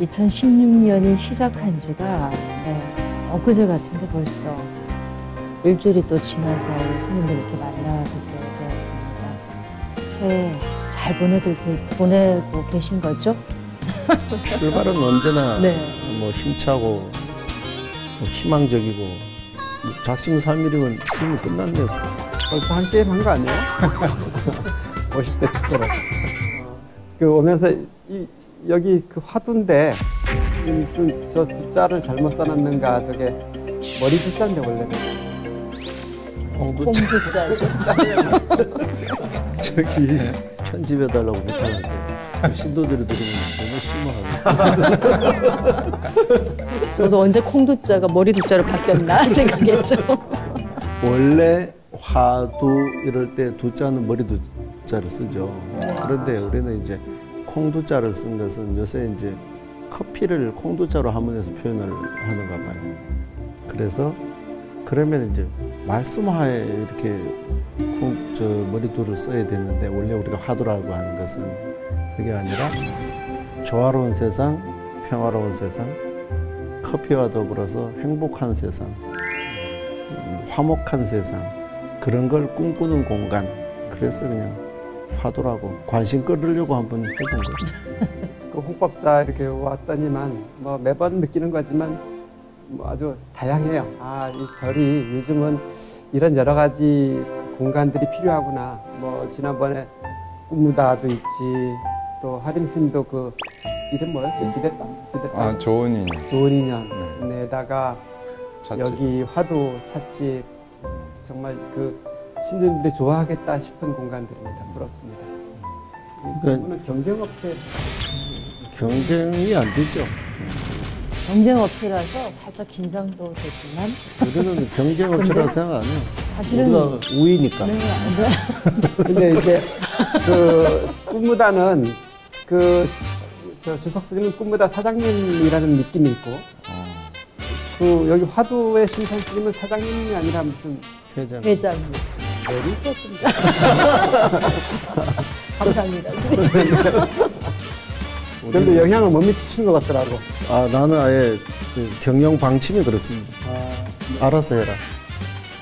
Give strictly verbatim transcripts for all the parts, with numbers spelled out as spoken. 이천십육 년이 시작한 지가 네, 엊그제 같은데 벌써 일주일이 또 지나서 스님들 이렇게 만나뵙게 되었습니다. 새해 잘 보내들, 보내고 계신 거죠? 출발은 언제나 네. 뭐 힘차고 뭐 희망적이고 뭐 작심 삼일이면 스님이 끝났네요. 벌써 한 게임 한 거 아니에요? 오십 대 초로. 그 오면서 이, 여기 그 화두인데 무슨 저 뒷자를 잘못 써놨는가 저게 머리 뒷자인데 원래는 공두자죠. 저기 편집해달라고 부탁했어요. 신도들이 들으면 너무 심하고. 저도 언제 콩두자가 머리 두자로 바뀌었나 생각했죠. 원래 화두 이럴 때 두자는 머리 두자를 쓰죠. 그런데 우리는 이제 콩두자를 쓴 것은 요새 이제 커피를 콩두자로 하문해서 표현을 하는가 봐요. 그래서 그러면 이제 말씀화에 이렇게 콩, 저 머리두를 써야 되는데 원래 우리가 화두라고 하는 것은 그게 아니라 조화로운 세상, 평화로운 세상, 커피와 더불어서 행복한 세상, 화목한 세상, 그런 걸 꿈꾸는 공간. 그래서 그냥 화두라고 관심 끌으려고 한번 해본 거죠. 그 홍법사 이렇게 왔더니만 뭐 매번 느끼는 거지만 뭐 아주 다양해요. 아, 이 절이 요즘은 이런 여러 가지 그 공간들이 필요하구나. 뭐 지난번에 꿈무다도 있지, 또 하림스님도 그 이름 뭐였죠? 지대빵? 지대빵? 아, 좋은 인연. 좋은 인연. 네. 에다가 여기 화두 찻집, 정말 그 신도님들이 좋아하겠다 싶은 공간들입니다. 부럽습니다. 그러니까 경쟁업체 경쟁이 안 되죠. 경쟁업체라서 살짝 긴장도 되지만 우리는 경쟁업체라고 생각 안 해요. 사실은 우리가 우위니까. 네, 근데 이제 그 꿈무다는 그 저 주석스님은 꿈무다 사장님이라는 느낌이 있고 아. 그 여기 화두의 신선스님은 사장님이 아니라 무슨 회장. 회장. 내리셨습니다. 감사합니다. 그런데 영향을 못 미치는 것 같더라고. 아, 나는 아예 경영 방침이 그렇습니다. 아, 알아서 해라.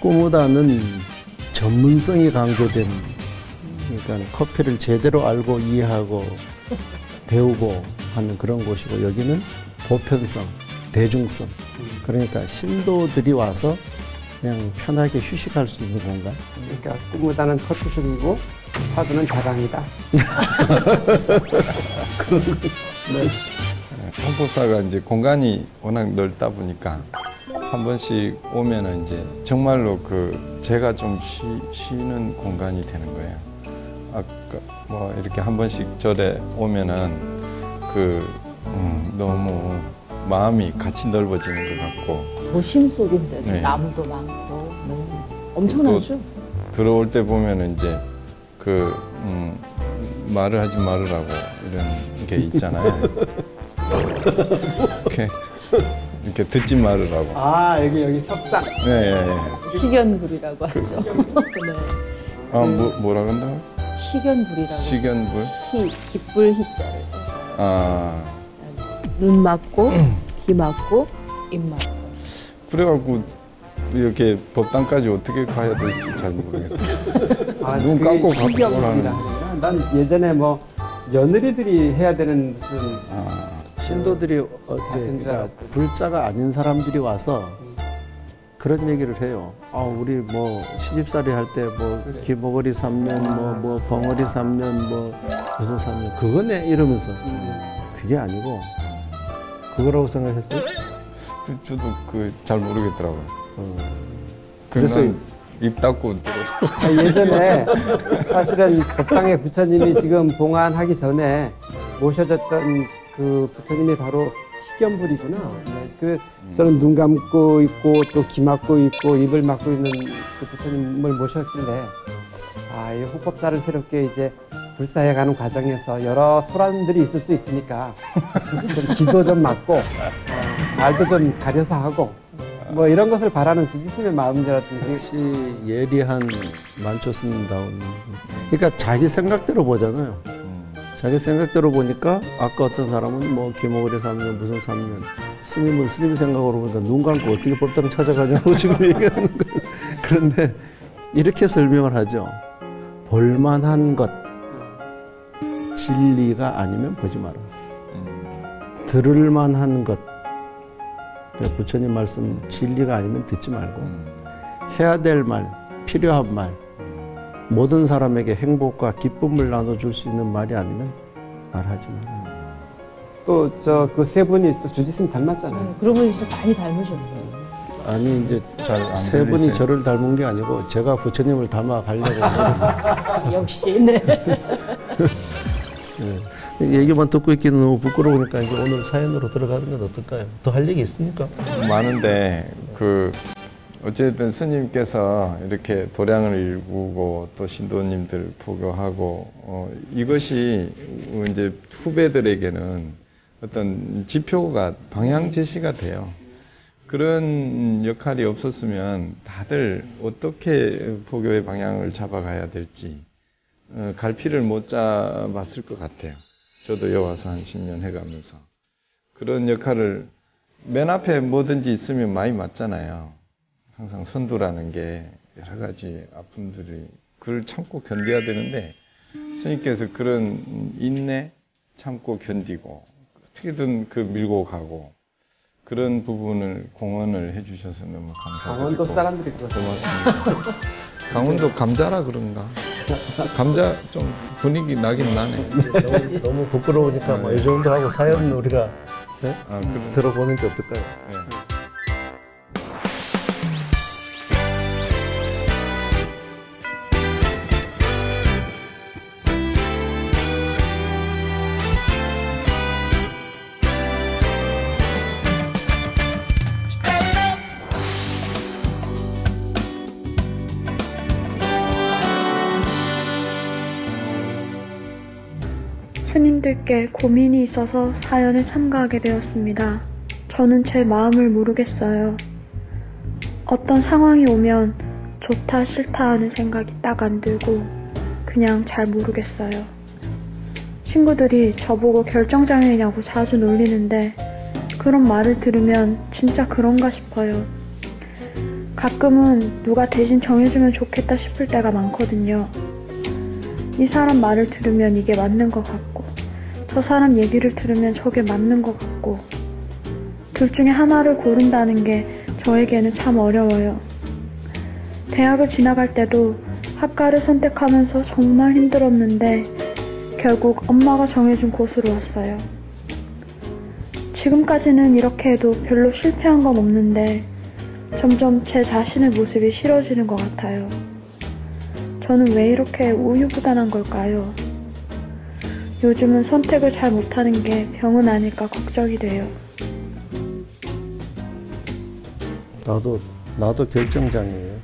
꿈보다는 전문성이 강조된, 그러니까 커피를 제대로 알고 이해하고 배우고 하는 그런 곳이고, 여기는 보편성, 대중성. 그러니까 신도들이 와서 그냥 편하게 휴식할 수 있는 공간. 그러니까 꿈보다는 커트숍이고 화두는 자랑이다. 네. 홍법사가 이제 공간이 워낙 넓다 보니까 한 번씩 오면은 이제 정말로 그 제가 좀 쉬, 쉬는 공간이 되는 거예요. 아까 뭐 이렇게 한 번씩 절에 오면은 그 음, 너무 마음이 같이 넓어지는 것 같고. 도심 속인데도 네. 나무도 많고 네. 엄청나죠? 들어올 때 보면 이제 그 음, 말을 하지 말으라고 이런 게 있잖아요. 이렇게, 이렇게 듣지 말으라고. 아 여기 여기 석상. 네. 네, 네. 식견불이라고 그, 하죠. 네. 아 뭐, 뭐라 그런다고? 식견불이라고. 식견불? 희, 기쁠 희자를 써서. 아. 눈 맞고 귀 맞고 입 맞고. 그래갖고 이렇게 법당까지 어떻게 가야 될지 잘 모르겠다. 아, 눈 감고 가고 오라는. 난 예전에 뭐 며느리들이 해야 되는 무슨 아, 신도들이 어째 그러니까 불자가 아닌 사람들이 와서 음. 그런 얘기를 해요. 아 우리 뭐 시집살이 할 때 뭐 그래. 귀머거리 삼 년 뭐뭐 아, 뭐 벙어리 아. 삼 년 뭐 무슨 삼 년 그거네 이러면서 음. 그게 아니고 그거라고 생각했어요? 그, 저도 그 잘 모르겠더라고요. 음. 그래서 입 닫고 들어. 예전에 사실은 법당의 부처님이 지금 봉안하기 전에 모셔졌던 그 부처님이 바로 식견불이구나. 네. 그 저는 눈 감고 있고 또 귀 막고 있고 입을 막고 있는 그 부처님을 모셨길래 아, 이 호법사를 새롭게 이제 불사해가는 과정에서 여러 소란들이 있을 수 있으니까 좀 기도 좀 막고. 말도 좀 가려서 하고 뭐 이런 것을 바라는 주지스님의 마음이라든지 역시 예리한 만초스님다운. 그러니까 자기 생각대로 보잖아요. 자기 생각대로 보니까 아까 어떤 사람은 뭐 계몽을 해서 삼 년 무슨 삼 년, 스님은 스님 생각으로 보니까 눈 감고 어떻게 법당 찾아가냐고 지금 얘기하는 거예요. 그런데 이렇게 설명을 하죠. 볼만한 것, 진리가 아니면 보지 마라. 들을만한 것, 부처님 말씀 진리가 아니면 듣지 말고, 해야 될 말, 필요한 말, 모든 사람에게 행복과 기쁨을 나눠줄 수 있는 말이 아니면 말하지 마라. 또 저 그 세 분이 또 주지스님 닮았잖아요. 네, 그러면 진짜 많이 닮으셨어요. 아니 이제 세 분이 저를 닮은 게 아니고 제가 부처님을 닮아 가려고. 역시 네. 네. 얘기만 듣고 있기는 너무 부끄러우니까 이제 오늘 사연으로 들어가는 건 어떨까요? 더 할 얘기 있습니까? 많은데 그 어쨌든 스님께서 이렇게 도량을 일구고 또 신도님들 부교하고 어, 이것이 이제 후배들에게는 어떤 지표가 방향 제시가 돼요. 그런 역할이 없었으면 다들 어떻게 포교의 방향을 잡아가야 될지 어, 갈피를 못 잡았을 것 같아요. 저도 여와서 한 십 년 해가면서 그런 역할을 맨 앞에 뭐든지 있으면 많이 맞잖아요. 항상 선두라는 게 여러 가지 아픔들이 그걸 참고 견뎌야 되는데 스님께서 그런 인내 참고 견디고 어떻게든 그 밀고 가고 그런 부분을 공헌을 해주셔서 너무 감사드리고 강원도 사람들이 고맙습니다. 강원도 감자라 그런가? 감자 좀 분위기 나긴 나네. 너무, 너무 부끄러우니까 아, 네. 뭐 이 정도 하고 사연 네. 우리가 네? 아, 음. 들어보는 게 어떨까요? 네. 스님들께 고민이 있어서 사연에 참가하게 되었습니다. 저는 제 마음을 모르겠어요. 어떤 상황이 오면 좋다 싫다 하는 생각이 딱 안 들고 그냥 잘 모르겠어요. 친구들이 저보고 결정장애냐고 자주 놀리는데 그런 말을 들으면 진짜 그런가 싶어요. 가끔은 누가 대신 정해주면 좋겠다 싶을 때가 많거든요. 이 사람 말을 들으면 이게 맞는 것 같고 저 사람 얘기를 들으면 저게 맞는 것 같고 둘 중에 하나를 고른다는 게 저에게는 참 어려워요. 대학을 지나갈 때도 학과를 선택하면서 정말 힘들었는데 결국 엄마가 정해준 곳으로 왔어요. 지금까지는 이렇게 해도 별로 실패한 건 없는데 점점 제 자신의 모습이 싫어지는 것 같아요. 저는 왜 이렇게 우유부단한 걸까요? 요즘은 선택을 잘 못하는 게 병은 아닐까 걱정이 돼요. 나도 나도 결정장애예요.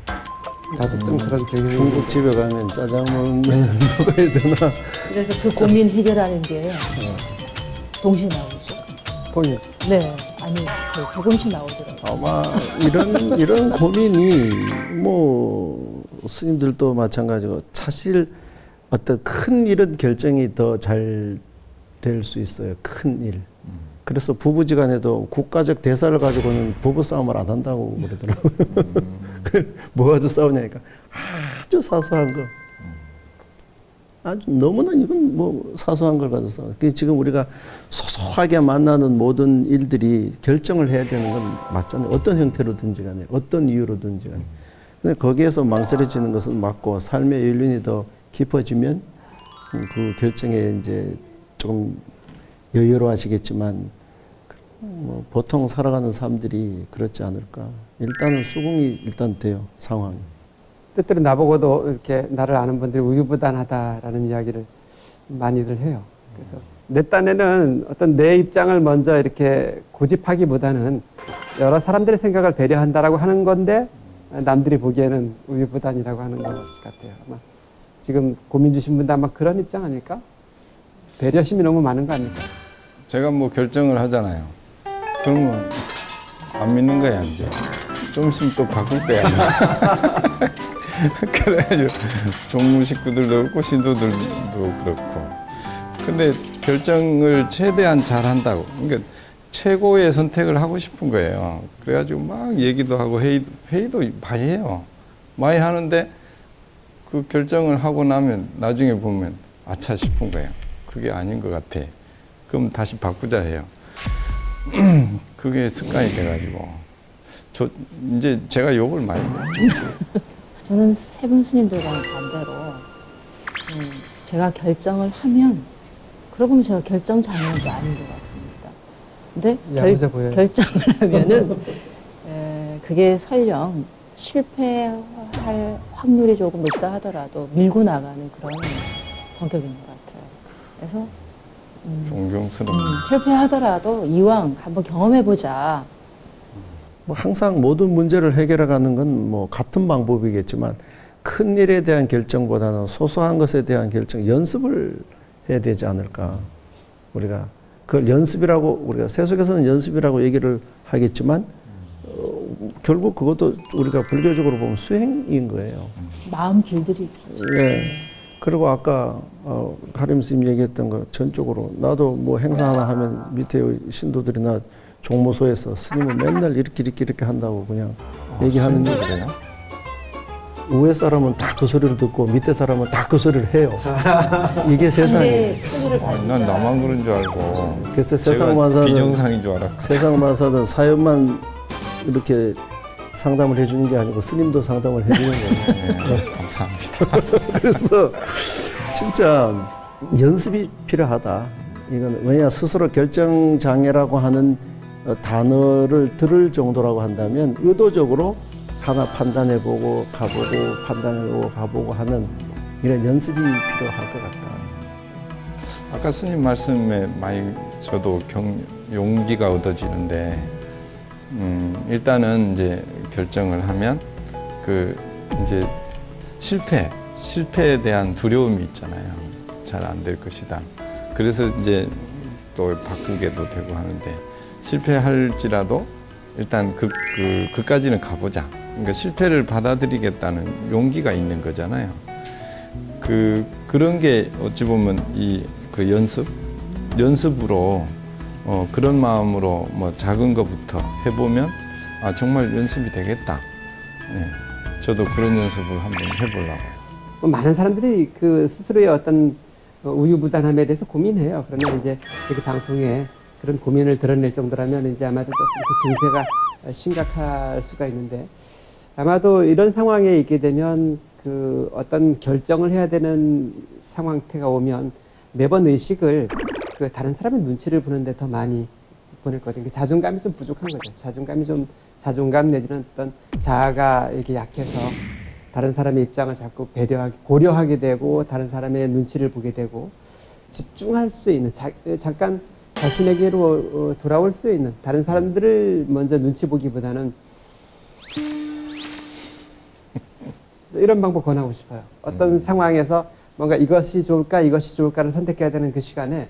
나도 좀 그런 경향이. 중국 집에 가면 짜장면 먹어야 되나? 그래서 그 고민 해결하는 게 네. 동시에 나오죠. 본인. 네, 아니 조금씩 나오더라고요. 아마 이런 이런 고민이 뭐. 스님들도 마찬가지고 사실 어떤 큰 일은 결정이 더 잘 될 수 있어요. 큰 일. 그래서 부부지간에도 국가적 대사를 가지고는 부부싸움을 안 한다고 그러더라고요. 뭐 가지고 싸우냐니까 아주 사소한 거. 아주 너무나 이건 뭐 사소한 걸 가지고 싸워. 지금 우리가 소소하게 만나는 모든 일들이 결정을 해야 되는 건 맞잖아요. 어떤 형태로든지 간에 어떤 이유로든지 간에. 근데 거기에서 망설여지는 것은 맞고 삶의 연륜이 더 깊어지면 그 결정에 이제 조금 여유로워지겠지만 뭐 보통 살아가는 사람들이 그렇지 않을까. 일단은 수긍이 일단 돼요 상황이. 때때로 나보고도 이렇게 나를 아는 분들이 우유부단하다라는 이야기를 많이들 해요. 그래서 내 딴에는 어떤 내 입장을 먼저 이렇게 고집하기보다는 여러 사람들의 생각을 배려한다라고 하는 건데. 남들이 보기에는 우유부단이라고 하는 것 같아요. 아마 지금 고민 주신 분도 아마 그런 입장 아닐까? 배려심이 너무 많은 거 아닐까? 제가 뭐 결정을 하잖아요. 그러면 안 믿는 거야 이제. 좀 있으면 또 바꿀 거야. 그래가지고 종무 식구들도 그렇고 신도들도 그렇고 근데 결정을 최대한 잘한다고. 그러니까 최고의 선택을 하고 싶은 거예요. 그래가지고 막 얘기도 하고 회의도, 회의도 많이 해요. 많이 하는데 그 결정을 하고 나면 나중에 보면 아차 싶은 거예요. 그게 아닌 것 같아. 그럼 다시 바꾸자 해요. 그게 습관이 돼가지고 저 이제 제가 욕을 많이 먹죠. 저는 세 분 스님들과는 반대로 음, 제가 결정을 하면 그러고 보면 제가 결정 잘못도 아닌 것 같습니다. 근데 결, 결정을 하면은 에, 그게 설령 실패할 확률이 조금 높다 하더라도 밀고 나가는 그런 성격인 것 같아요. 그래서 음, 존경스럽네. 음, 실패하더라도 이왕 한번 경험해보자. 뭐 항상 모든 문제를 해결해가는 건 뭐 같은 방법이겠지만 큰 일에 대한 결정보다는 소소한 것에 대한 결정, 연습을 해야 되지 않을까. 우리가 그걸 연습이라고, 우리가 세속에서는 연습이라고 얘기를 하겠지만 어, 결국 그것도 우리가 불교적으로 보면 수행인 거예요. 마음 길들이기. 네. 그리고 아까 어, 하림스님 얘기했던 거 전적으로 나도 뭐 행사 하나 하면 밑에 신도들이나 종모소에서 스님은 맨날 이렇게 이렇게 이렇게 한다고 그냥 아, 얘기하는데 그래요? 위에 사람은 다 그 소리를 듣고 밑에 사람은 다 그 소리를 해요. 이게 세상이에요. 아니, 난 나만 그런 줄 알고. 그래서 세상 만사는 비정상인 줄 알았고. 세상 만사는 사연만 이렇게 상담을 해주는 게 아니고 스님도 상담을 해주는 거예요. 네, 감사합니다. 그래서 진짜 연습이 필요하다. 이건 왜냐 스스로 결정장애라고 하는 단어를 들을 정도라고 한다면 의도적으로 하나 판단해보고 가보고 판단해보고 가보고 하는 이런 연습이 필요할 것 같다. 아까 스님 말씀에 많이 저도 경, 용기가 얻어지는데 음, 일단은 이제 결정을 하면 그 이제 실패, 실패에 대한 두려움이 있잖아요. 잘 안 될 것이다. 그래서 이제 또 바꾸게도 되고 하는데 실패할지라도 일단 그, 그, 그까지는 가보자. 그러니까 실패를 받아들이겠다는 용기가 있는 거잖아요. 그, 그런 게 어찌 보면 이 그 연습, 연습으로 어, 그런 마음으로 뭐 작은 것부터 해보면 아, 정말 연습이 되겠다. 네. 저도 그런 연습을 한번 해보려고요. 많은 사람들이 그 스스로의 어떤 우유부단함에 대해서 고민해요. 그러면 이제 이렇게 방송에 그런 고민을 드러낼 정도라면 이제 아마도 조금 그 증세가 심각할 수가 있는데 아마도 이런 상황에 있게 되면 그 어떤 결정을 해야 되는 상황태가 오면 매번 의식을 그 다른 사람의 눈치를 보는 데 더 많이 보낼 거거든요. 자존감이 좀 부족한 거죠. 자존감이 좀 자존감 내지는 어떤 자아가 이렇게 약해서 다른 사람의 입장을 자꾸 배려하게, 고려하게 되고 다른 사람의 눈치를 보게 되고 집중할 수 있는 자, 잠깐 자신에게로 돌아올 수 있는 다른 사람들을 먼저 눈치 보기보다는 이런 방법 권하고 싶어요. 어떤 음. 상황에서 뭔가 이것이 좋을까 이것이 좋을까를 선택해야 되는 그 시간에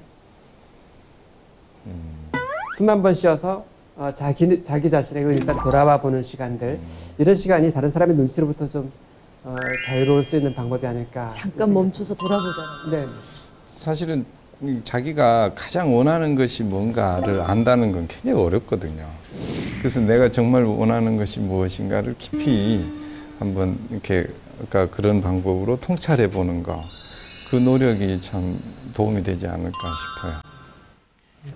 음. 숨 한 번 쉬어서 어, 자기, 자기 자신에게 일단 돌아와 보는 시간들 이런 시간이 다른 사람의 눈치로부터 좀 어, 자유로울 수 있는 방법이 아닐까. 잠깐 멈춰서 돌아보자는 네. 사실은 자기가 가장 원하는 것이 뭔가를 안다는 건 굉장히 어렵거든요. 그래서 내가 정말 원하는 것이 무엇인가를 깊이 한번 이렇게 그러니까 그런 방법으로 통찰해 보는 거, 그 노력이 참 도움이 되지 않을까 싶어요.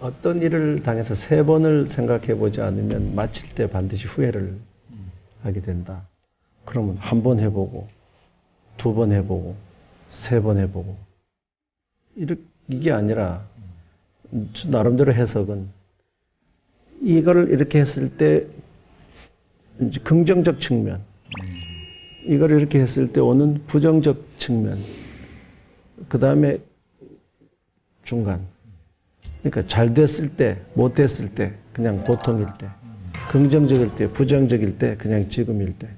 어떤 일을 당해서 세 번을 생각해 보지 않으면 마칠 때 반드시 후회를 하게 된다. 그러면 한 번 해보고 두 번 해보고 세 번 해보고 이렇게 이게 아니라 나름대로 해석은 이걸 이렇게 했을 때 이제 긍정적 측면, 이걸 이렇게 했을 때 오는 부정적 측면, 그 다음에 중간. 그러니까 잘 됐을 때, 못 됐을 때, 그냥 보통일 때, 긍정적일 때, 부정적일 때, 그냥 지금일 때,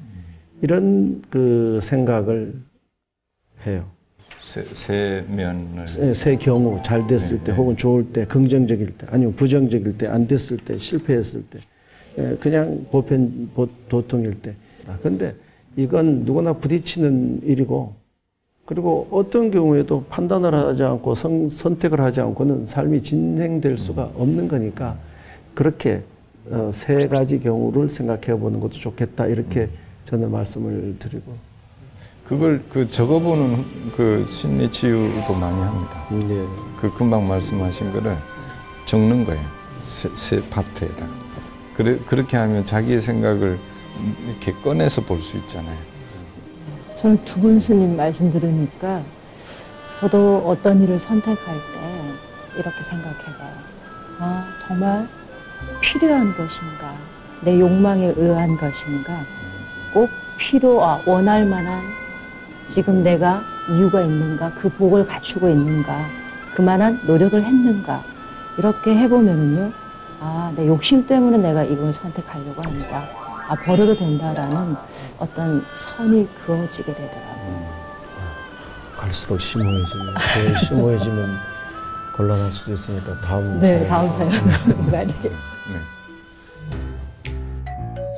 이런 그 생각을 해요. 세, 세 면을 세, 세 경우 잘 됐을 네, 때 네. 혹은 좋을 때 긍정적일 때 아니면 부정적일 때 안 됐을 때 실패했을 때 그냥 보편 보통일 때. 그런데 이건 누구나 부딪히는 일이고 그리고 어떤 경우에도 판단을 하지 않고 성, 선택을 하지 않고는 삶이 진행될 수가 없는 거니까 그렇게 어, 세 가지 경우를 생각해 보는 것도 좋겠다, 이렇게 저는 말씀을 드리고. 그걸 그 적어보는 그 심리 치유도 많이 합니다. 네. 그 금방 말씀하신 거를 적는 거예요. 세, 세 파트에다가. 그래, 그렇게 하면 자기의 생각을 이렇게 꺼내서 볼 수 있잖아요. 저는 두 분 스님 말씀 들으니까 저도 어떤 일을 선택할 때 이렇게 생각해봐요. 아, 정말 필요한 것인가, 내 욕망에 의한 것인가, 꼭 필요, 아, 원할 만한 지금 내가 이유가 있는가, 그 복을 갖추고 있는가, 그만한 노력을 했는가, 이렇게 해보면은요, 아, 내 욕심 때문에 내가 이걸 선택하려고 한다, 아, 버려도 된다라는 어떤 선이 그어지게 되더라고요. 음, 갈수록 심오해지면, 제일 심오해지면 곤란할 수도 있으니까 다음 네, 사연. 다음 사연 말이겠죠.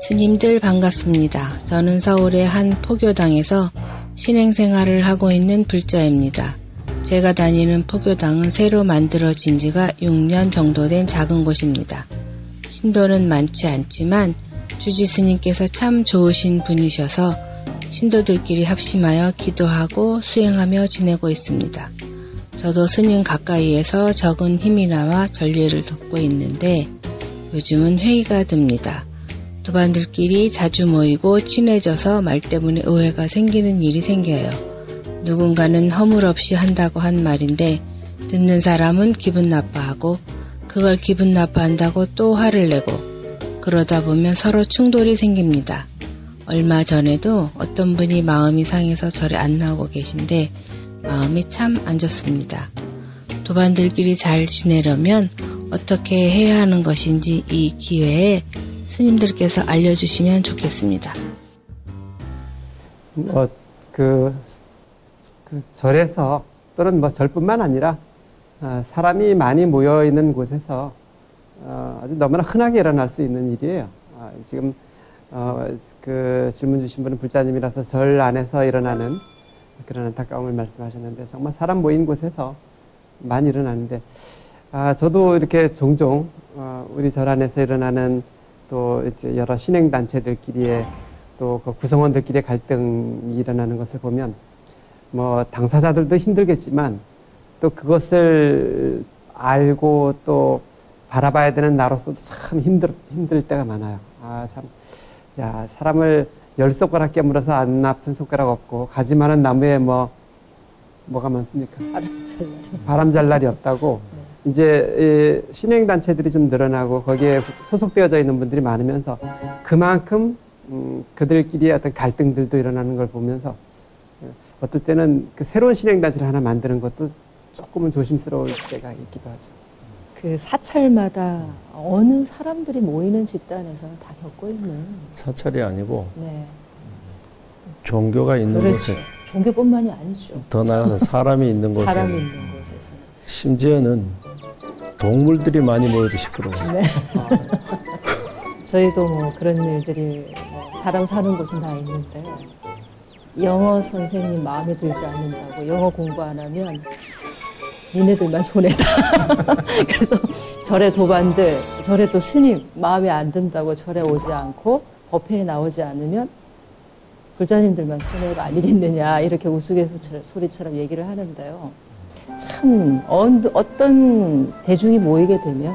스님들 반갑습니다. 저는 서울의 한 포교당에서 신행생활을 하고 있는 불자입니다. 제가 다니는 포교당은 새로 만들어진 지가 육 년 정도 된 작은 곳입니다. 신도는 많지 않지만 주지스님께서 참 좋으신 분이셔서 신도들끼리 합심하여 기도하고 수행하며 지내고 있습니다. 저도 스님 가까이에서 적은 힘이 나와 전례를 돕고 있는데 요즘은 회의가 듭니다. 도반들끼리 자주 모이고 친해져서 말 때문에 오해가 생기는 일이 생겨요. 누군가는 허물 없이 한다고 한 말인데 듣는 사람은 기분 나빠하고 그걸 기분 나빠한다고 또 화를 내고 그러다 보면 서로 충돌이 생깁니다. 얼마 전에도 어떤 분이 마음이 상해서 절에 안 나오고 계신데 마음이 참 안 좋습니다. 도반들끼리 잘 지내려면 어떻게 해야 하는 것인지 이 기회에 스님들께서 알려주시면 좋겠습니다. 뭐, 그, 그 절에서 또는 뭐 절뿐만 아니라 어, 사람이 많이 모여 있는 곳에서 어, 아주 너무나 흔하게 일어날 수 있는 일이에요. 어, 지금 어, 그 질문 주신 분은 불자님이라서 절 안에서 일어나는 그런 안타까움을 말씀하셨는데 정말 사람 모인 곳에서 많이 일어나는데 아, 저도 이렇게 종종 어, 우리 절 안에서 일어나는 또 이제 여러 신행단체들끼리의 또 그 구성원들끼리의 갈등이 일어나는 것을 보면 뭐 당사자들도 힘들겠지만 또 그것을 알고 또 바라봐야 되는 나로서도 참 힘들, 힘들 때가 많아요. 아, 참, 야, 사람을 열 손가락 깨물어서 안 아픈 손가락 없고 가지마른 나무에 뭐 뭐가 많습니까? 바람 잘 날이 없다고. 이제 신행단체들이 좀 늘어나고 거기에 소속되어져 있는 분들이 많으면서 그만큼 음, 그들끼리의 어떤 갈등들도 일어나는 걸 보면서 어떨 때는 그 새로운 신행단체를 하나 만드는 것도 조금은 조심스러울 때가 있기도 하죠. 그 사찰마다 어느 사람들이 모이는 집단에서는 다 겪고 있는. 사찰이 아니고 네. 종교가 있는 그렇지. 곳에. 종교뿐만이 아니죠. 더 나아가서 사람이 있는 곳에. 사람이 있는 곳에서. 심지어는 동물들이 많이 모여도 시끄러워요. 네. 저희도 뭐 그런 일들이 사람 사는 곳은 다 있는데 영어 선생님 마음에 들지 않는다고 영어 공부 안 하면 니네들만 손해다. 그래서 절에 도반들, 절에 또 스님 마음에 안 든다고 절에 오지 않고 법회에 나오지 않으면 불자님들만 손해가 아니겠느냐 이렇게 우스갯소리처럼 얘기를 하는데요. 참 어떤 대중이 모이게 되면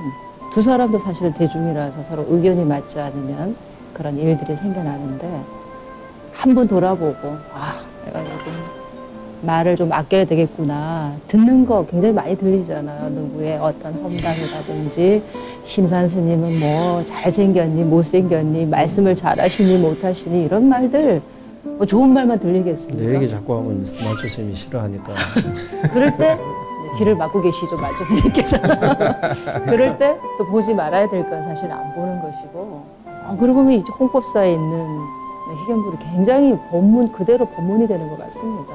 두 사람도 사실 대중이라서 서로 의견이 맞지 않으면 그런 일들이 생겨나는데 한번 돌아보고 아 내가 조금 말을 좀 아껴야 되겠구나. 듣는 거 굉장히 많이 들리잖아요. 누구의 어떤 험담이라든지 심산 스님은 뭐 잘생겼니 못생겼니 말씀을 잘하시니 못하시니 이런 말들 뭐 좋은 말만 들리겠습니까? 내 얘기 자꾸 하면 마초 스님이 싫어하니까. 그럴 때 귀를 막고 계시죠, 마초 스님께서. 그럴 때 또 보지 말아야 될 건 사실 안 보는 것이고. 아, 그러고 보면 이제 홍법사에 있는 희견불이 굉장히 법문 그대로 법문이 되는 것 같습니다.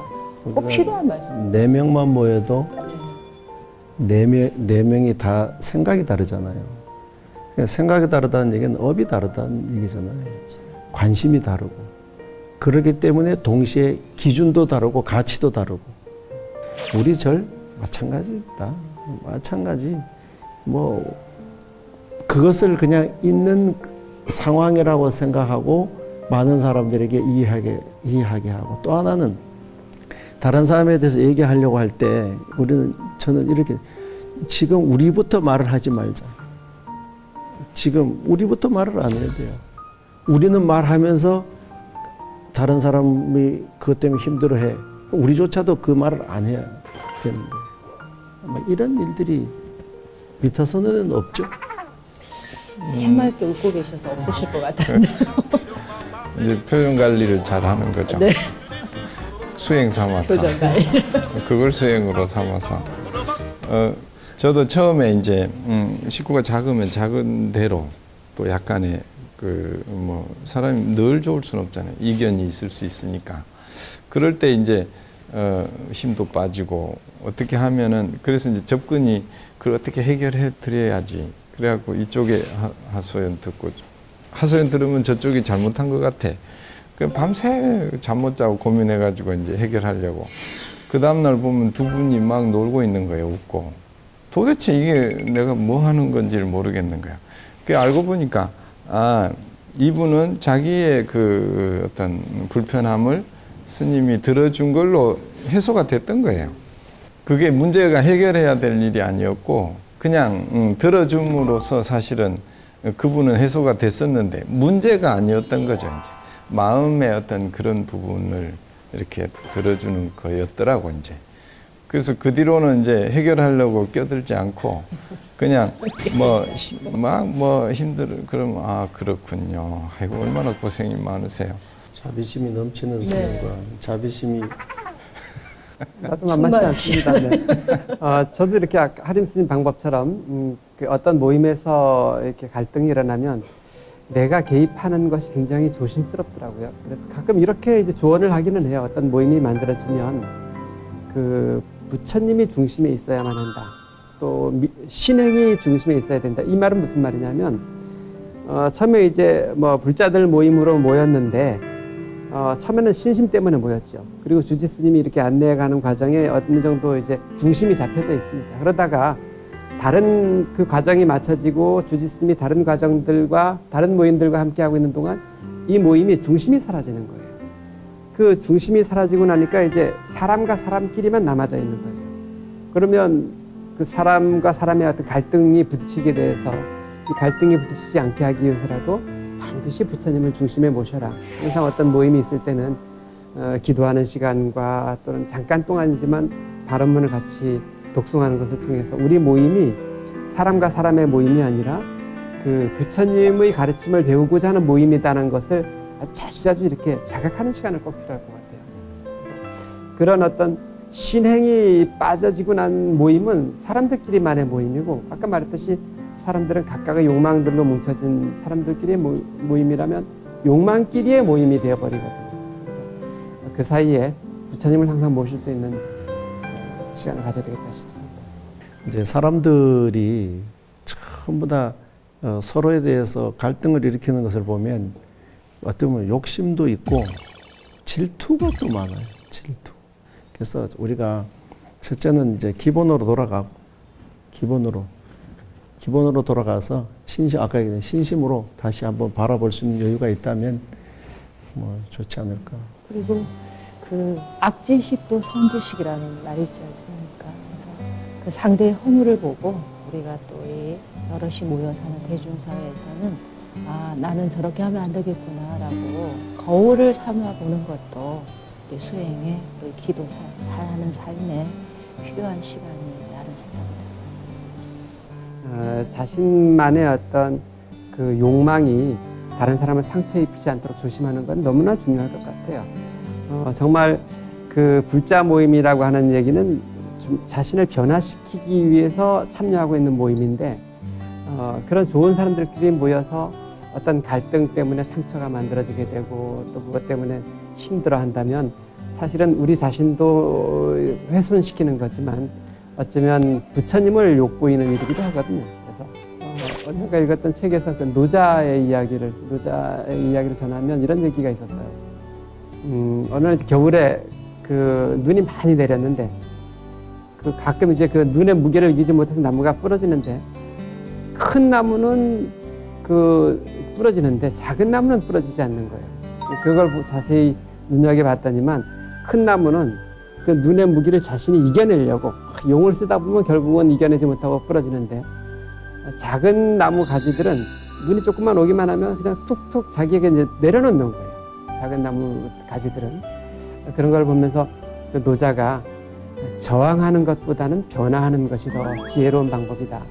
꼭 필요한 말씀. 네 명만 모여도 네 명, 네 명이 다 생각이 다르잖아요. 생각이 다르다는 얘기는 업이 다르다는 얘기잖아요. 관심이 다르고. 그렇기 때문에 동시에 기준도 다르고 가치도 다르고. 우리 절 마찬가지다. 마찬가지. 뭐 그것을 그냥 있는 상황이라고 생각하고 많은 사람들에게 이해하게 이해하게 하고, 또 하나는 다른 사람에 대해서 얘기하려고 할 때 우리는, 저는 이렇게 지금 우리부터 말을 하지 말자. 지금 우리부터 말을 안 해야 돼요. 우리는 말하면서 다른 사람이 그것 때문에 힘들어해. 우리조차도 그 말을 안 해야 되는 거예요. 아마 이런 일들이 미타선에는 없죠. 해맑게 음. 웃고 계셔서 없으실 것 같은데. 이제 표정 관리를 잘하는 거죠. 네. 수행 삼아서. 표정 관리. 그걸 수행으로 삼아서. 어, 저도 처음에 이제 음, 식구가 작으면 작은 대로 또 약간의 그 뭐 사람이 늘 좋을 수는 없잖아요. 이견이 있을 수 있으니까. 그럴 때 이제 어, 힘도 빠지고 어떻게 하면은, 그래서 이제 접근이 그걸 어떻게 해결해 드려야지. 그래갖고 이쪽에 하소연 듣고, 하소연 들으면 저쪽이 잘못한 것 같아. 그럼 밤새 잠 못 자고 고민해가지고 이제 해결하려고. 그 다음날 보면 두 분이 막 놀고 있는 거예요, 웃고. 도대체 이게 내가 뭐 하는 건지를 모르겠는 거야. 그 알고 보니까, 아, 이분은 자기의 그 어떤 불편함을 스님이 들어준 걸로 해소가 됐던 거예요. 그게 문제가 해결해야 될 일이 아니었고, 그냥 음, 들어줌으로써 사실은 그분은 해소가 됐었는데 문제가 아니었던 거죠. 이제 마음의 어떤 그런 부분을 이렇게 들어주는 거였더라고 이제. 그래서 그 뒤로는 이제 해결하려고 껴들지 않고 그냥 뭐 막 뭐 힘들어 그러면, 아 그렇군요. 아이고 얼마나 고생이 많으세요. 자비심이 넘치는 스님과 네. 자비심이 나도 만만치 않습니다. 네. 어, 저도 이렇게 하림스님 방법처럼 음, 그 어떤 모임에서 이렇게 갈등이 일어나면 내가 개입하는 것이 굉장히 조심스럽더라고요. 그래서 가끔 이렇게 이제 조언을 하기는 해요. 어떤 모임이 만들어지면 그 부처님이 중심에 있어야만 한다. 또 미, 신행이 중심에 있어야 된다. 이 말은 무슨 말이냐면 어, 처음에 이제 뭐 불자들 모임으로 모였는데. 어, 처음에는 신심 때문에 모였죠. 그리고 주지스님이 이렇게 안내해가는 과정에 어느 정도 이제 중심이 잡혀져 있습니다. 그러다가 다른 그 과정이 맞춰지고 주지스님이 다른 과정들과 다른 모임들과 함께하고 있는 동안 이 모임이 중심이 사라지는 거예요. 그 중심이 사라지고 나니까 이제 사람과 사람끼리만 남아져 있는 거죠. 그러면 그 사람과 사람의 어떤 갈등이 부딪히게 돼서 이 갈등이 부딪히지 않게 하기 위해서라도 반드시 부처님을 중심에 모셔라. 항상 어떤 모임이 있을 때는 어, 기도하는 시간과 또는 잠깐 동안이지만 발언문을 같이 독송하는 것을 통해서 우리 모임이 사람과 사람의 모임이 아니라 그 부처님의 가르침을 배우고자 하는 모임이라는 것을 자주자주 이렇게 자각하는 시간을 꼭 필요할 것 같아요. 그런 어떤 신행이 빠져지고 난 모임은 사람들끼리만의 모임이고, 아까 말했듯이 사람들은 각각의 욕망들로 뭉쳐진 사람들끼리의 모임이라면 욕망끼리의 모임이 되어버리거든요. 그 사이에 부처님을 항상 모실 수 있는 시간을 가져야 되겠다 싶습니다. 이제 사람들이 전부 다 서로에 대해서 갈등을 일으키는 것을 보면 어떻게 보면 욕심도 있고 질투가 또 많아요. 질투. 그래서 우리가 첫째는 이제 기본으로 돌아가고, 기본으로. 기본으로 돌아가서 신심, 아까 얘기한 신심으로 다시 한번 바라볼 수 있는 여유가 있다면 뭐 좋지 않을까. 그리고 그 악질식도 성질식이라는 말이 있지 않습니까? 그래서 그 상대의 허물을 보고 우리가 또 이 여럿이 모여 사는 대중사회에서는 아 나는 저렇게 하면 안 되겠구나라고 거울을 삼아 보는 것도 우리 수행에, 우리 기도 사, 사는 삶에 필요한 시간이라는 생각이 듭니다. 어, 자신만의 어떤 그 욕망이 다른 사람을 상처 입히지 않도록 조심하는 건 너무나 중요할 것 같아요. 어, 정말 그 불자 모임이라고 하는 얘기는 좀 자신을 변화시키기 위해서 참여하고 있는 모임인데, 어, 그런 좋은 사람들끼리 모여서 어떤 갈등 때문에 상처가 만들어지게 되고 또 그것 때문에 힘들어한다면 사실은 우리 자신도 훼손시키는 거지만 어쩌면 부처님을 욕보이는 일이기도 하거든요. 그래서 언젠가 읽었던 책에서 그 노자의 이야기를, 노자의 이야기를 전하면 이런 얘기가 있었어요. 음, 어느 날 겨울에 그 눈이 많이 내렸는데 그 가끔 이제 그 눈의 무게를 이기지 못해서 나무가 부러지는데 큰 나무는 그 부러지는데 작은 나무는 부러지지 않는 거예요. 그걸 자세히 눈여겨봤더니만 큰 나무는 그 눈의 무기를 자신이 이겨내려고 용을 쓰다 보면 결국은 이겨내지 못하고 부러지는데 작은 나무 가지들은 눈이 조금만 오기만 하면 그냥 툭툭 자기에게 이제 내려놓는 거예요. 작은 나무 가지들은. 그런 걸 보면서 그 노자가 저항하는 것보다는 변화하는 것이 더 지혜로운 방법이다.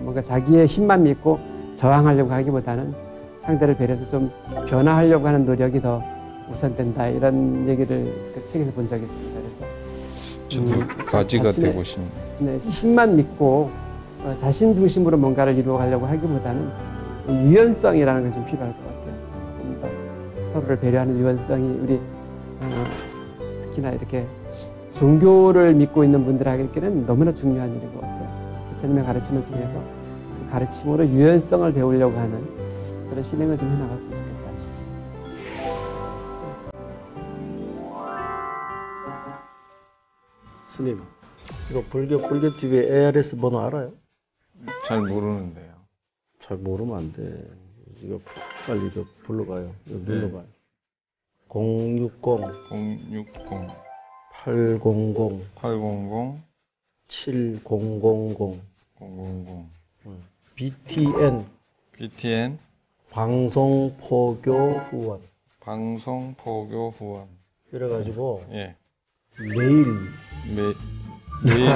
뭔가 자기의 힘만 믿고 저항하려고 하기보다는 상대를 배려해서 좀 변화하려고 하는 노력이 더 우선된다. 이런 얘기를 그 책에서 본 적이 있습니다. 그래서 음, 가지가 자신의, 되고 싶네. 네, 힘만 믿고 어, 자신 중심으로 뭔가를 이루어가려고 하기보다는 유연성이라는 게 좀 필요할 것 같아요. 더 서로를 배려하는 유연성이 우리 어, 특히나 이렇게 종교를 믿고 있는 분들에게는 너무나 중요한 일인 것 같아요. 부처님의 가르침을 통해서 그 가르침으로 유연성을 배우려고 하는 그런 실행을 좀 해나갔습니다. 스님, 이거 불교, 불교 티비 에이알에스 번호 알아요? 잘 모르는데요. 잘 모르면 안 돼. 이거 빨리 이거 불러봐요. 이거 네. 눌러봐요. 공육공, 공육공, 팔백십, 팔백십, 칠천백, 응. 비티엔, 비티엔, 방송포교 후원, 방송포교 후원. 이래가지고, 예. 매일 매 매일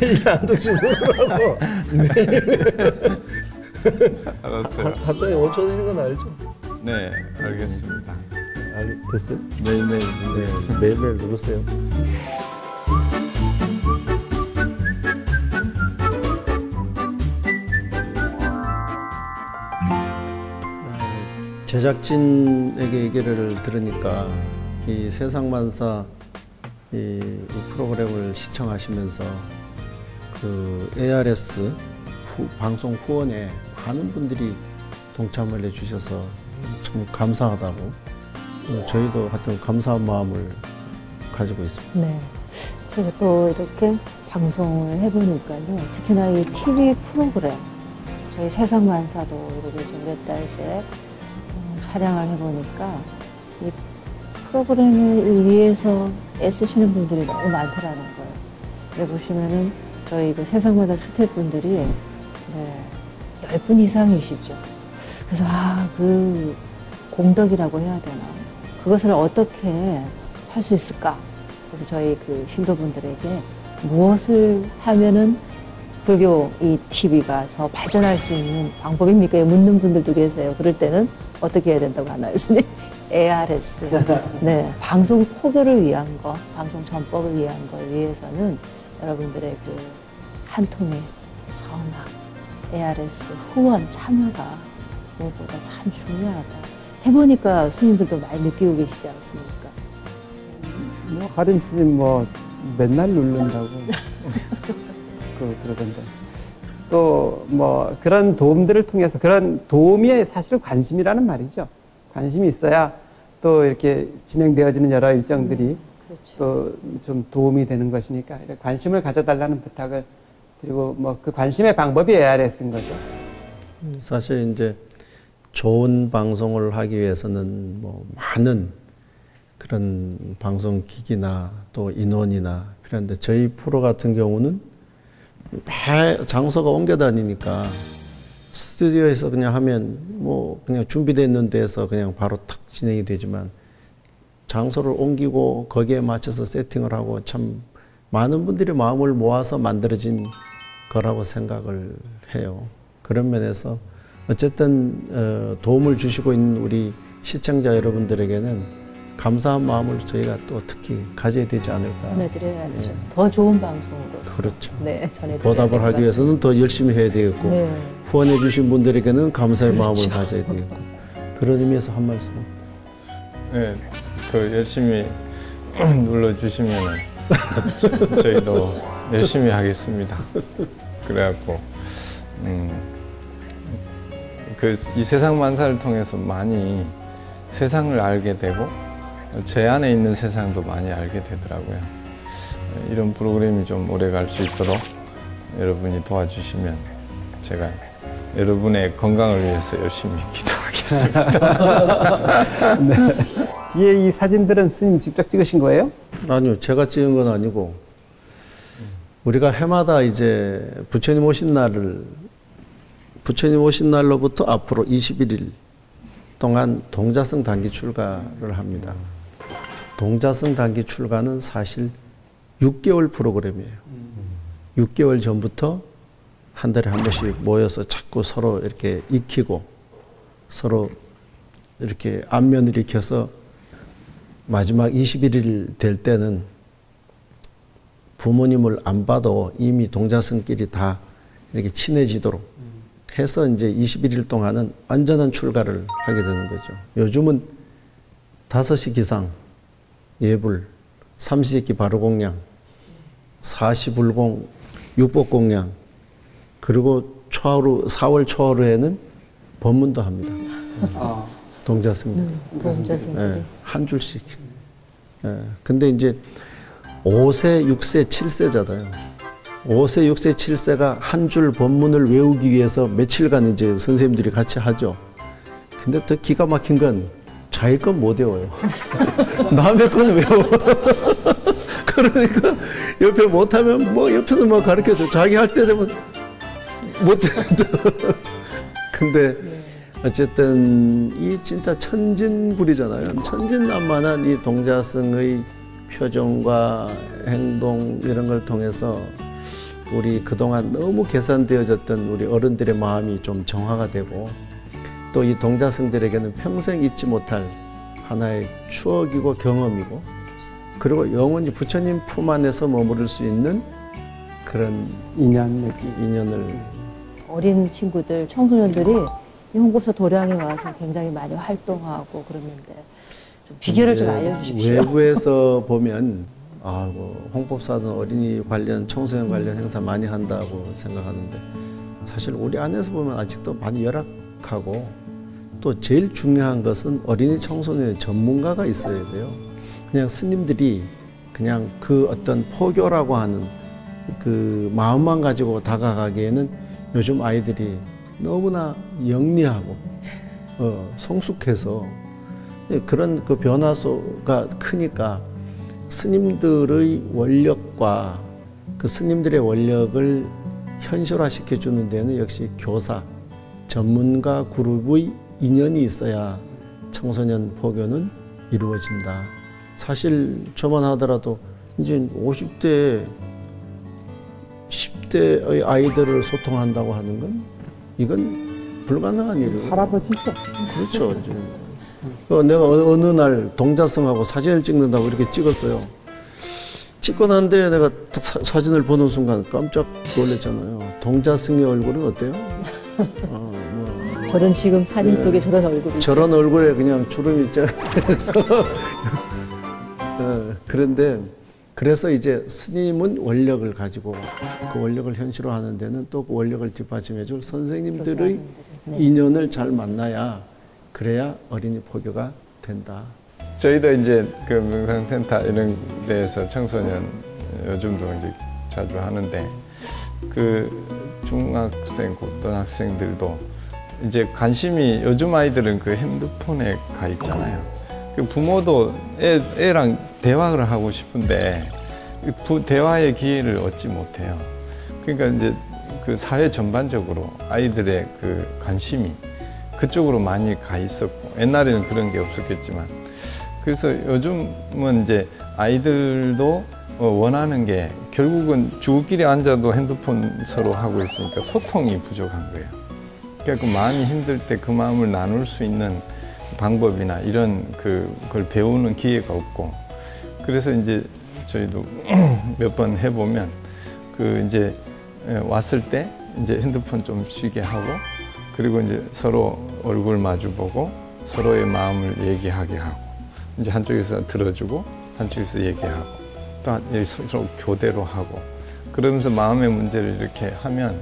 매일 안 도지 모르라고 매일 알았어요. 갑자기 오천 원인 건 알죠? 네, 알겠습니다. 알 됐어요? 매일 매일 네, 매일 매일 누르세요. 제작진에게 얘기를 들으니까 이 세상만사 이 프로그램을 시청하시면서 그 에이알에스 후, 방송 후원에 많은 분들이 동참을 해주셔서 참 감사하다고 저희도 하여튼 감사한 마음을 가지고 있습니다. 네, 제가 또 이렇게 방송을 해보니까요. 특히나 이 티비 프로그램 저희 세상만사도 이렇게 지금 몇 달째 촬영을 해보니까 이 프로그램을 위해서 애쓰시는 분들이 너무 많더라는 거예요. 여기 보시면은 저희 그 세상마다 스태프분들이 네, 십 분 이상이시죠. 그래서 아, 그 공덕이라고 해야 되나. 그것을 어떻게 할 수 있을까. 그래서 저희 그 신도분들에게 무엇을 하면은 불교 이 티비가 더 발전할 수 있는 방법입니까? 묻는 분들도 계세요. 그럴 때는 어떻게 해야 된다고 하나요, 스님? 에이알에스, 네, 방송 포교를 위한 것, 방송 전법을 위한 걸 위해서는 여러분들의 그 한 통의 전화, 에이알에스 후원 참여가 무엇보다 참 중요하다. 해보니까 스님들도 많이 느끼고 계시지 않습니까? 뭐 하림 스님 뭐 맨날 누른다고 그, 그러던데. 또 뭐 그런 도움들을 통해서 그런 도움이 사실은 관심이라는 말이죠. 관심이 있어야 또 이렇게 진행되어지는 여러 일정들이 네, 그렇죠. 또 좀 도움이 되는 것이니까 관심을 가져달라는 부탁을 드리고 뭐 그 관심의 방법이 에이알에스인 거죠. 사실 이제 좋은 방송을 하기 위해서는 뭐 많은 그런 방송 기기나 또 인원이나 필요한데 저희 프로 같은 경우는 매 장소가 옮겨 다니니까 스튜디오에서 그냥 하면 뭐 그냥 준비되어 있는 데에서 그냥 바로 탁 진행이 되지만 장소를 옮기고 거기에 맞춰서 세팅을 하고 참 많은 분들이 마음을 모아서 만들어진 거라고 생각을 해요. 그런 면에서 어쨌든 도움을 주시고 있는 우리 시청자 여러분들에게는 감사한 마음을 저희가 또 특히 가져야 되지 않을까. 전해드려야죠. 네. 더 좋은 방송으로. 그렇죠. 네, 전해드려야 보답을 하기 위해서는 더 열심히 해야 되겠고 네. 후원해 주신 분들에게는 감사의 그렇죠. 마음을 가져야 되겠고 그런 의미에서 한 말씀. 네, 그 열심히 눌러주시면 저희도 열심히 하겠습니다. 그래갖고 음, 그 이 세상만사를 통해서 많이 세상을 알게 되고 제 안에 있는 세상도 많이 알게 되더라고요. 이런 프로그램이 좀 오래 갈 수 있도록 여러분이 도와주시면 제가 여러분의 건강을 위해서 열심히 기도하겠습니다. 네. 뒤에 이 사진들은 스님 직접 찍으신 거예요? 아니요, 제가 찍은 건 아니고 우리가 해마다 이제 부처님 오신 날을 부처님 오신 날로부터 앞으로 이십일 일 동안 동자승 단기 출가를 합니다. 동자승 단기 출가는 사실 육 개월 프로그램이에요. 육 개월 전부터 한 달에 한 번씩 모여서 자꾸 서로 이렇게 익히고 서로 이렇게 안면을 익혀서 마지막 이십일 일 될 때는 부모님을 안 봐도 이미 동자승끼리 다 이렇게 친해지도록 해서 이제 이십일 일 동안은 완전한 출가를 하게 되는 거죠. 요즘은 다섯 시 기상, 예불, 삼시세끼 바로공양, 사시불공, 육복공양, 그리고 초하루, 사월 초하루에는 법문도 합니다. 아. 동자승들. 음, 동자승들이. 네, 한 줄씩. 네, 근데 이제 오 세, 육 세, 칠 세잖아요. 오 세, 육 세, 칠 세가 한 줄 법문을 외우기 위해서 며칠간 이제 선생님들이 같이 하죠. 근데 더 기가 막힌 건 자기 건 못 외워요. 남의 건 외워. 그러니까 옆에 못하면 뭐 옆에서 막 가르쳐줘. 자기 할 때 되면 못한다. 근데 어쨌든 이 진짜 천진불이잖아요. 천진난만한 이 동자승의 표정과 행동 이런 걸 통해서 우리 그동안 너무 계산되어졌던 우리 어른들의 마음이 좀 정화가 되고 또 이 동자승들에게는 평생 잊지 못할 하나의 추억이고 경험이고 그리고 영원히 부처님 품 안에서 머무를 수 있는 그런 인연, 인연을 어린 친구들, 청소년들이 이 홍법사 도량에 와서 굉장히 많이 활동하고 그러는데 좀 비결을 좀 알려주십시오. 외부에서 보면 아, 뭐 홍법사는 어린이 관련, 청소년 관련 행사 많이 한다고 생각하는데 사실 우리 안에서 보면 아직도 많이 열악하고 또 제일 중요한 것은 어린이 청소년의 전문가가 있어야 돼요. 그냥 스님들이 그냥 그 어떤 포교라고 하는 그 마음만 가지고 다가가기에는 요즘 아이들이 너무나 영리하고 어, 성숙해서 그런 그 변화소가 크니까 스님들의 원력과 그 스님들의 원력을 현실화시켜주는 데는 역시 교사, 전문가 그룹의 인연이 있어야 청소년 포교는 이루어진다. 사실 저만 하더라도 이제 오십 대, 십 대의 아이들을 소통한다고 하는 건 이건 불가능한 일이에요. 할아버지죠. 그렇죠. 어, 내가 어느 날 동자승하고 사진을 찍는다고 이렇게 찍었어요. 찍고 난데 내가 사, 사진을 보는 순간 깜짝 놀랐잖아요. 동자승의 얼굴은 어때요? 어, 뭐, 저런 지금 사진 네. 속에 저런 얼굴이 저런 있죠? 얼굴에 그냥 주름이 있잖아요. 어, 그런데 그래서 이제 스님은 원력을 가지고 그 원력을 현실화하는 데는 또 그 원력을 뒷받침해 줄 선생님들의 네. 인연을 잘 만나야 그래야 어린이 포교가 된다. 저희도 이제 그 명상센터 이런 데에서 청소년 요즘도 이제 자주 하는데 그 중학생, 고등학생들도 이제 관심이 요즘 아이들은 그 핸드폰에 가 있잖아요. 그 부모도 애, 애랑 대화를 하고 싶은데 부, 대화의 기회를 얻지 못해요. 그러니까 이제 그 사회 전반적으로 아이들의 그 관심이 그쪽으로 많이 가 있었고 옛날에는 그런 게 없었겠지만 그래서 요즘은 이제 아이들도 원하는 게 결국은 주우끼리 앉아도 핸드폰 서로 하고 있으니까 소통이 부족한 거예요. 그러니까 그 마음이 힘들 때 그 마음을 나눌 수 있는 방법이나 이런 그 그걸 배우는 기회가 없고 그래서 이제 저희도 몇 번 해보면 그 이제 왔을 때 이제 핸드폰 좀 쉬게 하고. 그리고 이제 서로 얼굴 마주보고 서로의 마음을 얘기하게 하고 이제 한쪽에서 들어주고 한쪽에서 얘기하고 또 서로 교대로 하고 그러면서 마음의 문제를 이렇게 하면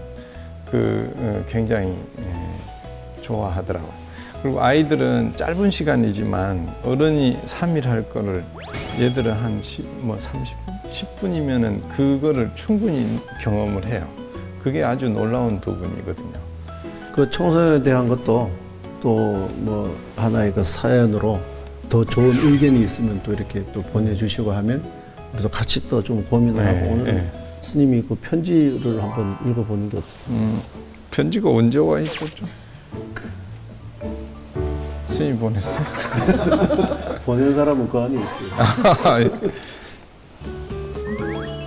그 굉장히 좋아하더라고요. 그리고 아이들은 짧은 시간이지만 어른이 삼 일 할 거를 얘들은 한 십, 뭐 삼십 분, 십 분이면은 그거를 충분히 경험을 해요. 그게 아주 놀라운 부분이거든요. 그 청소년에 대한 것도 또 뭐 하나의 그 사연으로 더 좋은 의견이 있으면 또 이렇게 또 보내주시고 하면 그래서 같이 또 좀 고민을 네, 하고 오늘 네. 스님이 그 편지를 한번 읽어보는 게 어떨까요? 음, 편지가 언제 와 있었죠? 스님이 보냈어요? 보낸 사람은 그 안에 있어요.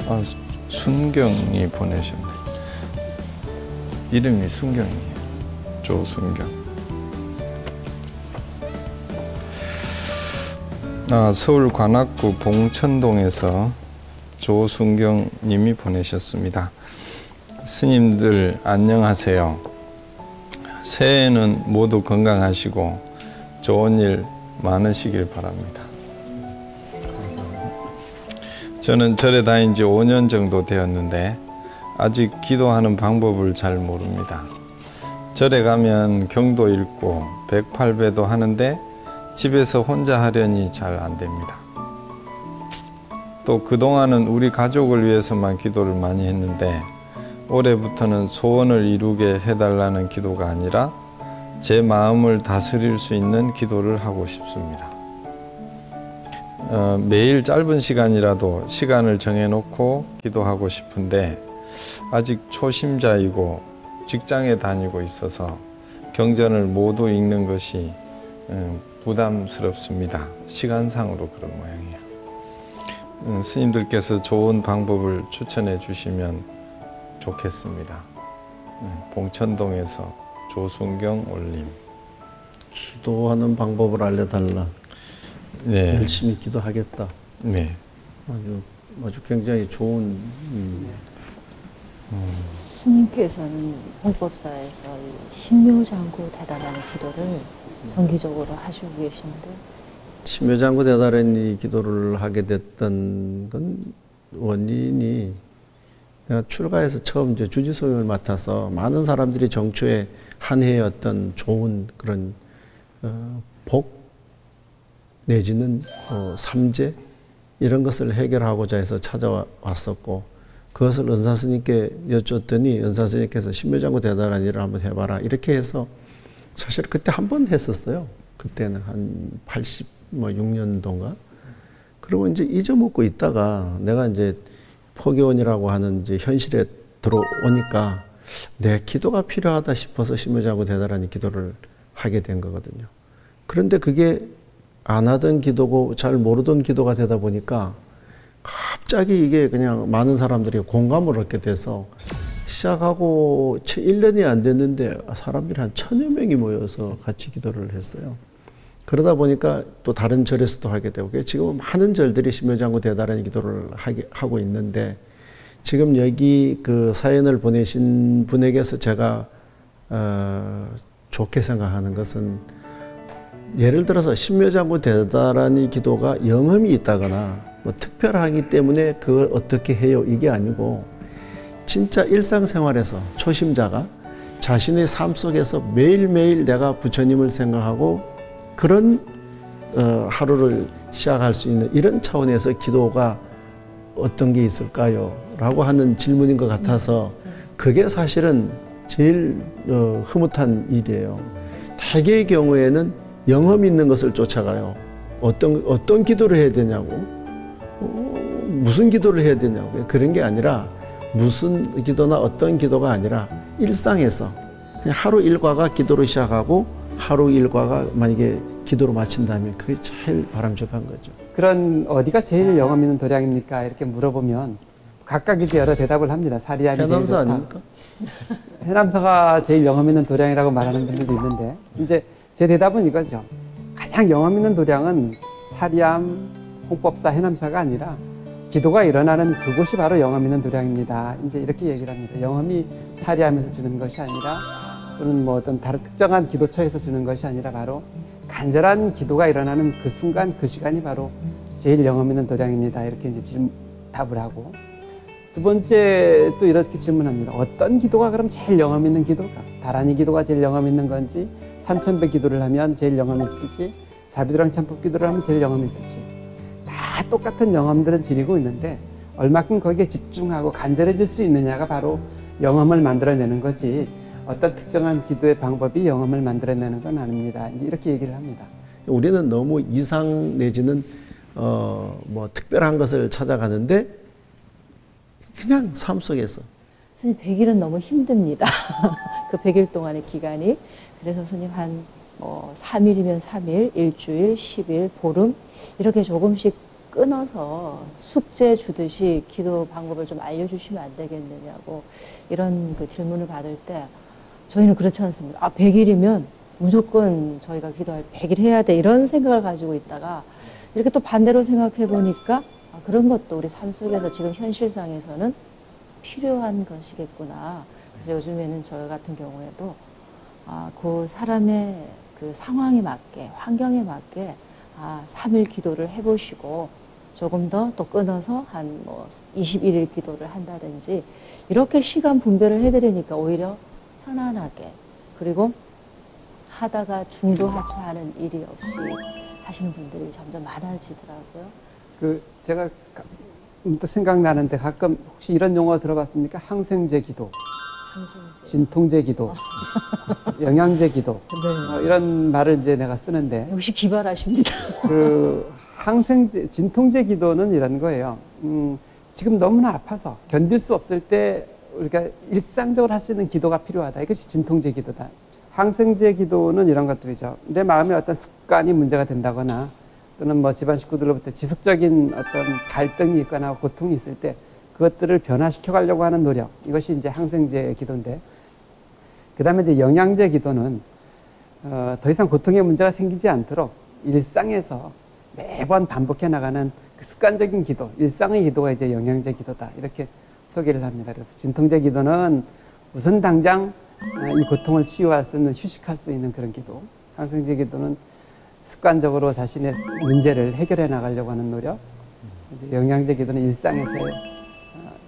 아, 순경이 보내셨네. 이름이 순경이에요. 조순경. 아, 서울 관악구 봉천동에서 조순경 님이 보내셨습니다. 스님들 안녕하세요. 새해에는 모두 건강하시고 좋은 일 많으시길 바랍니다. 저는 절에 다닌 지 오 년 정도 되었는데 아직 기도하는 방법을 잘 모릅니다. 절에 가면 경도 읽고 백팔 배도 하는데 집에서 혼자 하려니 잘 안됩니다. 또 그동안은 우리 가족을 위해서만 기도를 많이 했는데 올해부터는 소원을 이루게 해달라는 기도가 아니라 제 마음을 다스릴 수 있는 기도를 하고 싶습니다. 어, 매일 짧은 시간이라도 시간을 정해놓고 기도하고 싶은데 아직 초심자이고 직장에 다니고 있어서 경전을 모두 읽는 것이 음, 부담스럽습니다. 시간상으로 그런 모양이에요. 음, 스님들께서 좋은 방법을 추천해 주시면 좋겠습니다. 음, 봉천동에서 조순경 올림. 기도하는 방법을 알려달라. 네. 열심히 기도하겠다. 네. 아주, 아주 굉장히 좋은. 음. 음. 스님께서는 홍법사에서 신묘장구 대단한 기도를 정기적으로 하시고 계신데 신묘장구 대단한 이 기도를 하게 됐던 건 원인이 내가 출가해서 처음 이제 주지스님을 맡아서 많은 사람들이 정초에 한 해의 어떤 좋은 그런 어, 복 내지는 어, 삼재 이런 것을 해결하고자 해서 찾아왔었고 그것을 은사스님께 여쭈었더니 은사스님께서 신묘장구 대단한 일을 한번 해봐라 이렇게 해서 사실 그때 한 번 했었어요. 그때는 한 팔십육 년도인가? 그리고 이제 잊어먹고 있다가 내가 이제 포교원이라고 하는 이제 현실에 들어오니까 내 기도가 필요하다 싶어서 신묘장구 대단한 기도를 하게 된 거거든요. 그런데 그게 안 하던 기도고 잘 모르던 기도가 되다 보니까 갑자기 이게 그냥 많은 사람들이 공감을 얻게 돼서 시작하고 일 년이 안 됐는데 사람들이 한 천여 명이 모여서 같이 기도를 했어요. 그러다 보니까 또 다른 절에서도 하게 되고 지금은 많은 절들이 신묘장구 대단한 기도를 하게, 하고 있는데 지금 여기 그 사연을 보내신 분에게서 제가 어, 좋게 생각하는 것은 예를 들어서 신묘장구 대단한 기도가 영험이 있다거나 뭐 특별하기 때문에 그걸 어떻게 해요 이게 아니고 진짜 일상생활에서 초심자가 자신의 삶 속에서 매일매일 내가 부처님을 생각하고 그런 어, 하루를 시작할 수 있는 이런 차원에서 기도가 어떤 게 있을까요? 라고 하는 질문인 것 같아서 그게 사실은 제일 어, 흐뭇한 일이에요. 대개의 경우에는 영험 있는 것을 쫓아가요. 어떤, 어떤 기도를 해야 되냐고 어, 무슨 기도를 해야 되냐고 그런 게 아니라 무슨 기도나 어떤 기도가 아니라 일상에서 그냥 하루 일과가 기도로 시작하고 하루 일과가 만약에 기도로 마친다면 그게 제일 바람직한 거죠. 그런 어디가 제일 영험 있는 도량입니까? 이렇게 물어보면 각각 이제 여러 대답을 합니다. 사리암이 제일 좋다. 해남사 아닙니까? 해남사가 제일 영험 있는 도량이라고 말하는 분들도 있는데 이제 제 대답은 이거죠. 가장 영험 있는 도량은 사리암, 홍법사, 해남사가 아니라 기도가 일어나는 그곳이 바로 영험 있는 도량입니다. 이제 이렇게 얘기를 합니다. 영험이 사리암에서 주는 것이 아니라 또는 뭐 어떤 다른 특정한 기도처에서 주는 것이 아니라 바로 간절한 기도가 일어나는 그 순간 그 시간이 바로 제일 영험 있는 도량입니다. 이렇게 이제 질문, 답을 하고 두 번째 또 이렇게 질문합니다. 어떤 기도가 그럼 제일 영험 있는 기도가? 다란이 기도가 제일 영험 있는 건지 삼천배 기도를 하면 제일 영암이 있을지, 자비도랑 참법 기도를 하면 제일 영암이 있을지, 다 똑같은 영암들은 지니고 있는데 얼마큼 거기에 집중하고 간절해질 수 있느냐가 바로 영암을 만들어내는 거지, 어떤 특정한 기도의 방법이 영암을 만들어내는 건 아닙니다. 이제 이렇게 얘기를 합니다. 우리는 너무 이상 내지는 어, 뭐 특별한 것을 찾아가는데 그냥 삶 속에서. 스님 백 일은 너무 힘듭니다. 그 백 일 동안의 기간이. 그래서 스님 한 뭐 삼 일이면 삼 일, 일주일, 십 일, 보름 이렇게 조금씩 끊어서 숙제 주듯이 기도 방법을 좀 알려주시면 안 되겠느냐고 이런 그 질문을 받을 때 저희는 그렇지 않습니다. 아, 백 일이면 무조건 저희가 기도할 백 일 해야 돼 이런 생각을 가지고 있다가 이렇게 또 반대로 생각해 보니까 아, 그런 것도 우리 삶 속에서 지금 현실상에서는 필요한 것이겠구나. 그래서 요즘에는 저 같은 경우에도 아, 그 사람의 그 상황에 맞게 환경에 맞게 아, 삼 일 기도를 해보시고 조금 더 또 끊어서 한 뭐 이십일 일 기도를 한다든지 이렇게 시간 분배를 해드리니까 오히려 편안하게 그리고 하다가 중도하차하는 일이 없이 하시는 분들이 점점 많아지더라고요. 그 제가 또 생각나는데 가끔 혹시 이런 용어 들어봤습니까? 항생제 기도, 항생제. 진통제 기도, 영양제 기도. 네. 어, 이런 말을 이제 내가 쓰는데 역시 기발하십니다. 그 항생제, 진통제 기도는 이런 거예요. 음, 지금 너무나 아파서 견딜 수 없을 때 우리가 일상적으로 할 수 있는 기도가 필요하다. 이것이 진통제 기도다. 항생제 기도는 이런 것들이죠. 내 마음의 어떤 습관이 문제가 된다거나 또는 뭐 집안 식구들로부터 지속적인 어떤 갈등이 있거나 고통이 있을 때 그것들을 변화시켜 가려고 하는 노력. 이것이 이제 항생제 기도인데. 그 다음에 이제 영양제 기도는, 어, 더 이상 고통의 문제가 생기지 않도록 일상에서 매번 반복해 나가는 그 습관적인 기도, 일상의 기도가 이제 영양제 기도다. 이렇게 소개를 합니다. 그래서 진통제 기도는 우선 당장 이 고통을 치유할 수 있는, 휴식할 수 있는 그런 기도. 항생제 기도는 습관적으로 자신의 문제를 해결해 나가려고 하는 노력. 이제 영양제 기도는 일상에서의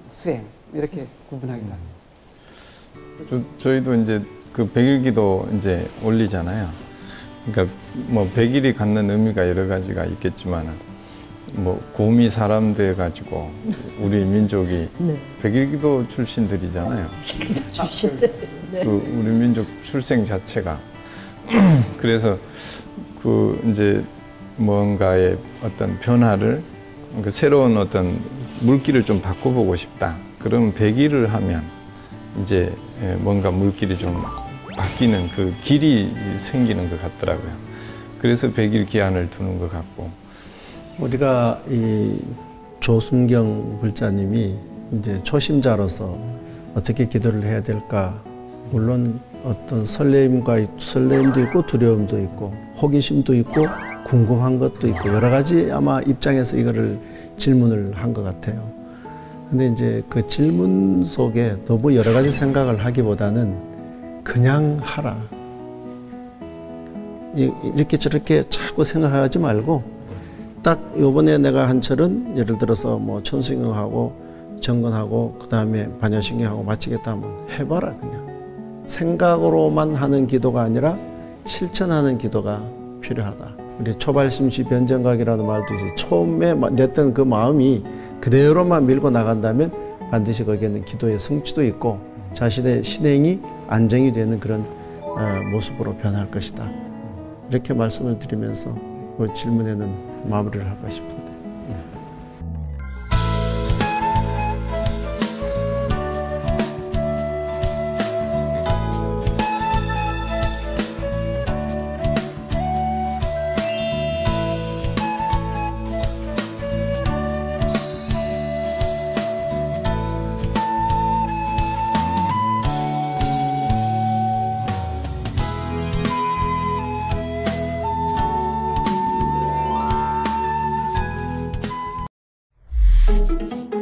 수행. 이렇게 구분하기도 합니다. 저희도 이제 그 백 일 기도 이제 올리잖아요. 그러니까 뭐 백 일이 갖는 의미가 여러 가지가 있겠지만 뭐 곰이 사람 돼가지고 우리 민족이 네. 백 일 기도 출신들이잖아요. 백 일 기도 출신들. 네. 그 우리 민족 출생 자체가 그래서 그 이제 뭔가의 어떤 변화를 그러니까 새로운 어떤 물길을 좀 바꿔보고 싶다. 그럼 백 일을 하면 이제 뭔가 물길이 좀 바뀌는 그 길이 생기는 것 같더라고요. 그래서 백 일 기한을 두는 것 같고 우리가 이 조순경 불자님이 이제 초심자로서 어떻게 기도를 해야 될까. 물론 어떤 설렘과 설렘도 있고 두려움도 있고 호기심도 있고 궁금한 것도 있고 여러 가지 아마 입장에서 이거를 질문을 한 것 같아요. 근데 이제 그 질문 속에 너무 여러 가지 생각을 하기보다는 그냥 하라. 이렇게 저렇게 자꾸 생각하지 말고 딱 요번에 내가 한 철은 예를 들어서 뭐 천수경하고 정근하고 그 다음에 반야신경하고 마치겠다 하면 해봐라 그냥. 생각으로만 하는 기도가 아니라 실천하는 기도가 필요하다. 우리 초발심시 변정각이라는 말도 있어요. 처음에 냈던 그 마음이 그대로만 밀고 나간다면 반드시 거기에는 기도의 성취도 있고 자신의 신행이 안정이 되는 그런 모습으로 변할 것이다. 이렇게 말씀을 드리면서 그 질문에는 마무리를 할까 싶습니다. Thank you.